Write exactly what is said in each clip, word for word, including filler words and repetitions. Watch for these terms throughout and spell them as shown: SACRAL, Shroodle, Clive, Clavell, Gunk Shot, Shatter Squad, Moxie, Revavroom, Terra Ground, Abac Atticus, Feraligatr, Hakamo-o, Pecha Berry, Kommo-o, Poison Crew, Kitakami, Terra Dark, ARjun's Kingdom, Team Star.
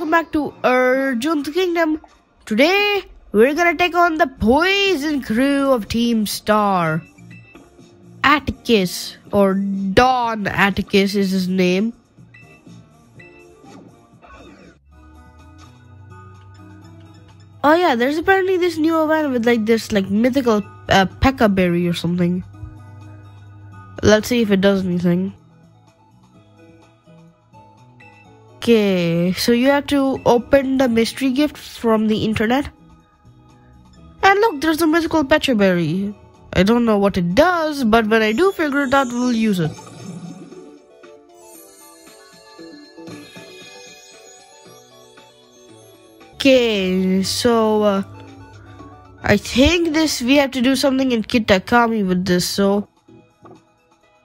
welcome back to ARjun's Kingdom. Today, we're gonna take on the poison crew of Team Star. Atticus, or Don Atticus is his name. Oh yeah, there's apparently this new event with like this like mythical uh, Pecha Berry or something. Let's see if it does anything. Okay, so you have to open the mystery gift from the internet. And look, there's a mythical Pecha Berry. I don't know what it does, but when I do figure it out, we'll use it. Okay, so uh, I think this we have to do something in Kitakami with this, so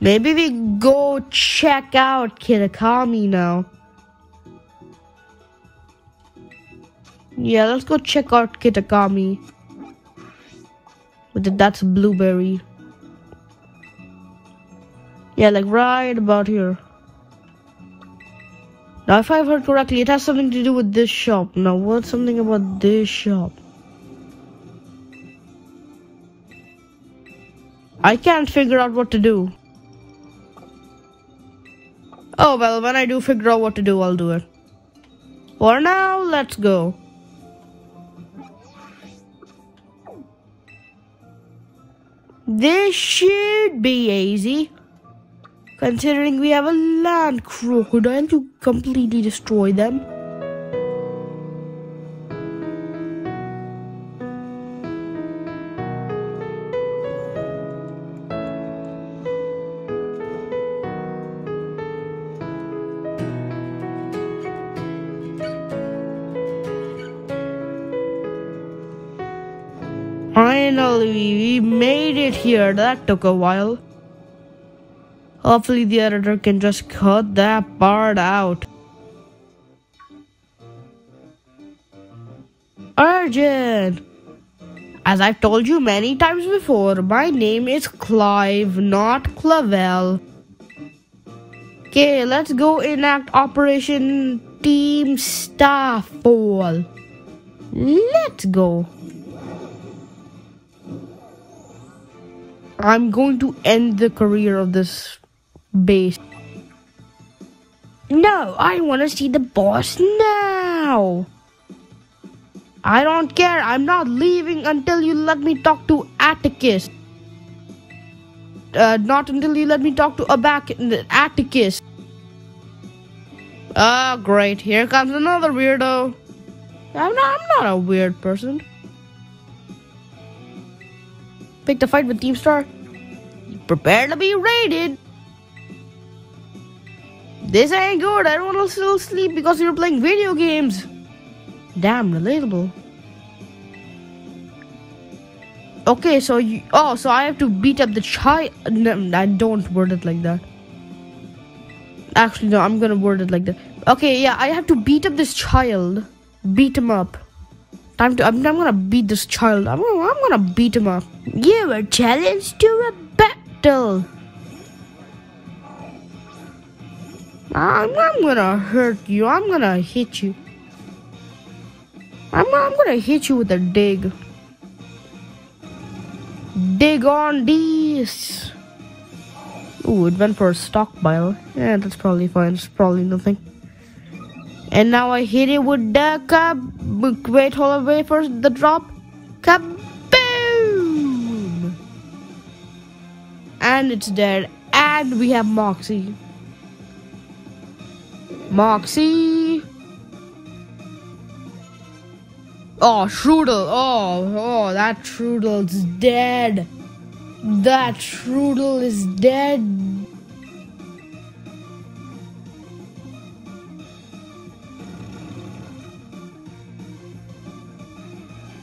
maybe we go check out Kitakami now. Yeah, let's go check out Kitakami. That's a blueberry. Yeah, like right about here. Now, if I've heard correctly, it has something to do with this shop. Now, what's something about this shop? I can't figure out what to do. Oh, well, when I do figure out what to do, I'll do it. For now, let's go. This should be easy, considering we have a land crocodile to completely destroy them. Finally, we made it here. That took a while. Hopefully the editor can just cut that part out. Arjun! As I've told you many times before, my name is Clive, not Clavell. Okay, let's go enact Operation Team Starfall. Let's go. I'm going to end the career of this base. No, I want to see the boss now. I don't care. I'm not leaving until you let me talk to Atticus. Uh, not until you let me talk to Abac Atticus. Ah, oh, great. Here comes another weirdo. I'm not, I'm not a weird person. Picked a fight with Team Star. Prepare to be raided. This ain't good. Everyone will still sleep because you're playing video games. Damn relatable. Okay, so you. Oh, so I have to beat up the child. No, I don't word it like that. Actually, no, I'm gonna word it like that. Okay, yeah, I have to beat up this child. Beat him up. Time to. I'm, I'm gonna beat this child. I'm gonna, I'm gonna beat him up. You were challenged to a battle. I'm, I'm gonna hurt you. I'm gonna hit you. I'm, I'm gonna hit you with a dig. Dig on these. Ooh, it went for a stockpile. Yeah, that's probably fine. It's probably nothing. And now I hit it with the cab. Wait, hold away for the drop. Kaboom! And it's dead. And we have Moxie. Moxie. Oh, Shroodle. Oh, oh, that Shroodle's dead. That Shroodle is dead.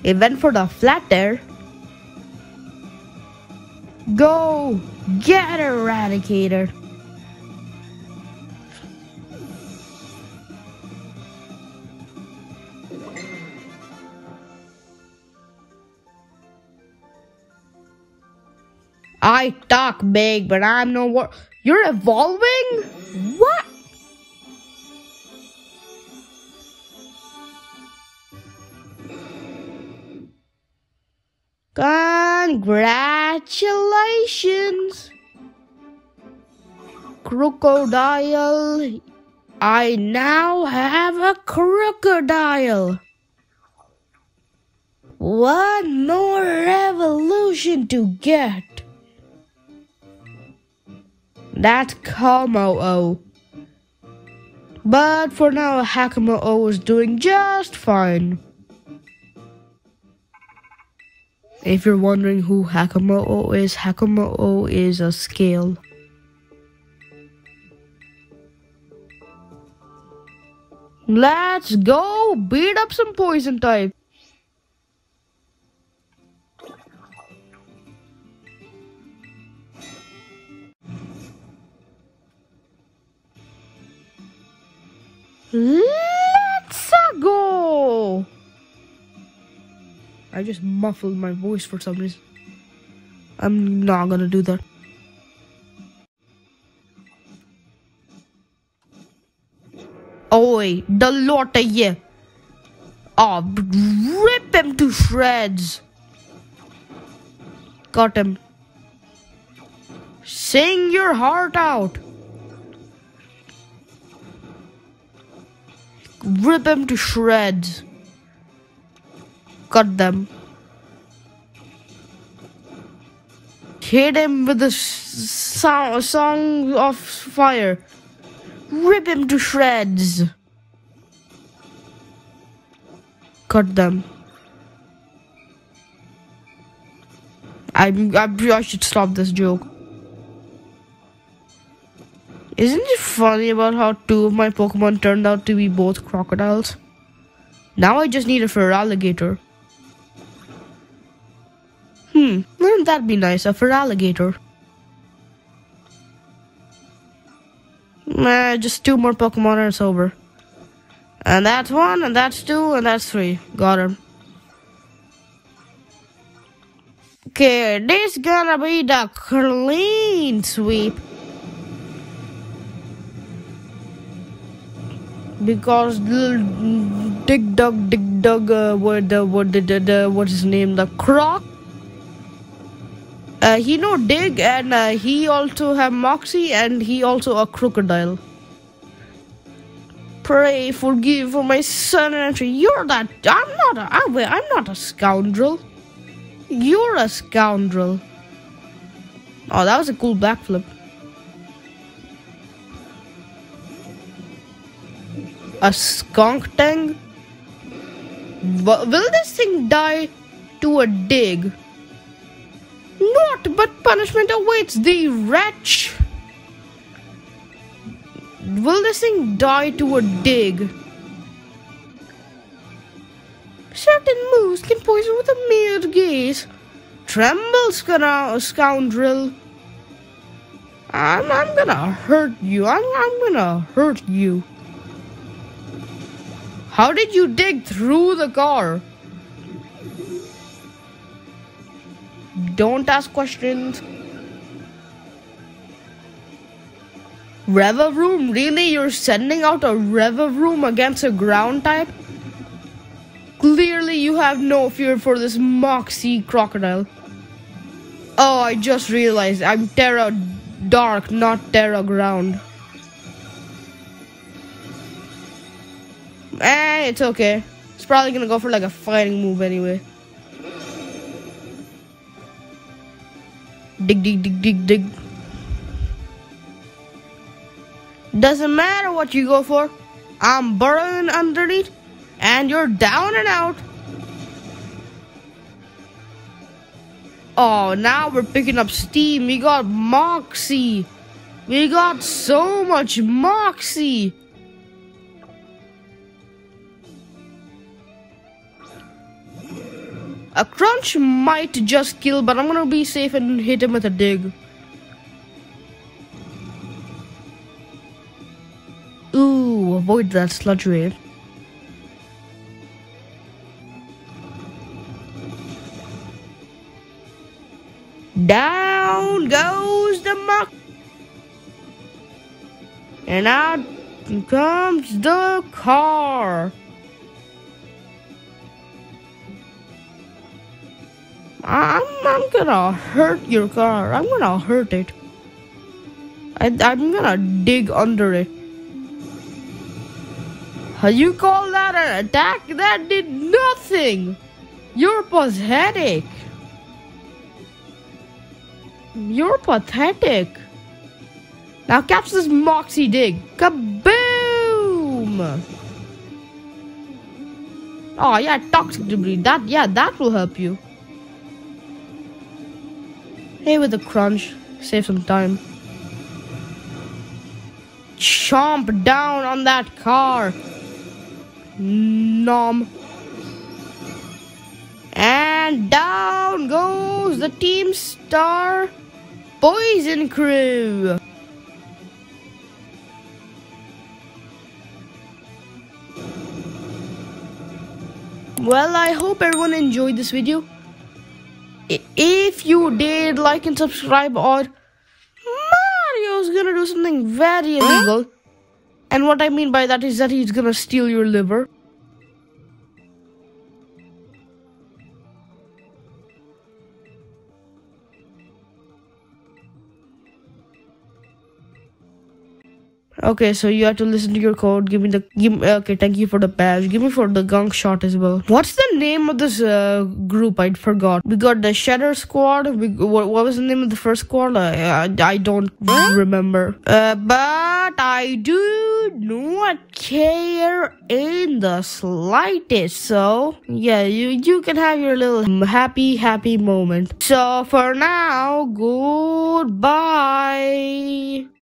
It went for the flat there. Go get Eradicator. I talk big, but I'm no war. You're evolving? What? Congratulations, Crocodile. I now have a crocodile. One more evolution to get. That's Kommo-o. But for now, Hakamo-o is doing just fine. If you're wondering who Hakamo-o is, Hakamo-o is a scale. Let's go beat up some poison type. Let's go! I just muffled my voice for some reason. I'm not gonna do that. Oi, the lot of ye! Oh, rip him to shreds! Got him. Sing your heart out! Rip them to shreds. Cut them. Hit him with a song, song of fire. Rip him to shreds. Cut them. I, I, I should stop this joke. Isn't it funny about how two of my Pokemon turned out to be both crocodiles? Now I just need a Feraligatr. Hmm, wouldn't that be nice, a Feraligatr? Nah, just two more Pokemon and it's over. And that's one, and that's two, and that's three. Got him. Okay, this gonna be the clean sweep. Because little Dig Dug Dig Dug, uh, what the what the, the, the what's his name, the Croc? Uh, he no Dig, and uh, he also have Moxie, and he also a crocodile. Pray forgive for my son and you're that. I'm not a. I'm, I'm not a scoundrel. You're a scoundrel. Oh, that was a cool backflip. A skunk tang? Will this thing die to a dig? Naught but punishment awaits thee, wretch! Will this thing die to a dig? Certain moose can poison with a mere gaze. Tremble, scoundrel. I'm, I'm gonna hurt you. I'm, I'm gonna hurt you. How did you dig through the car? Don't ask questions. Revavroom? Really? You're sending out a Revavroom against a ground type? Clearly you have no fear for this Moxie crocodile. Oh, I just realized I'm Terra Dark, not Terra Ground. Eh, it's okay. It's probably gonna go for like a fighting move anyway. Dig, dig, dig, dig, dig. Doesn't matter what you go for. I'm burrowing underneath, and you're down and out. Oh, now we're picking up steam. We got Moxie. We got so much Moxie. A crunch might just kill, but I'm gonna be safe and hit him with a dig. Ooh, avoid that sludge wave. Down goes the muck. And out comes the car. I'm, I'm gonna hurt your car. I'm gonna hurt it. I, I'm gonna dig under it. You call that an attack? That did nothing! You're pathetic! You're pathetic! Now catch this Moxie dig! Kaboom! Oh yeah, toxic debris. That, yeah, that will help you. Hey, with a crunch. Save some time. Chomp down on that car! Nom. And down goes the Team Star Poison Crew. Well, I hope everyone enjoyed this video. If you did, like and subscribe, or Mario's gonna do something very illegal. And what I mean by that is that he's gonna steal your liver. Okay, so you have to listen to your code. Give me the... Give, okay, thank you for the badge. Give me for the Gunk Shot as well. What's the name of this uh, group? I forgot. We got the Shatter Squad. We, what, what was the name of the first squad? I, I, I don't remember. Uh, but I do not care in the slightest. So, yeah, you, you can have your little happy, happy moment. So, for now, goodbye.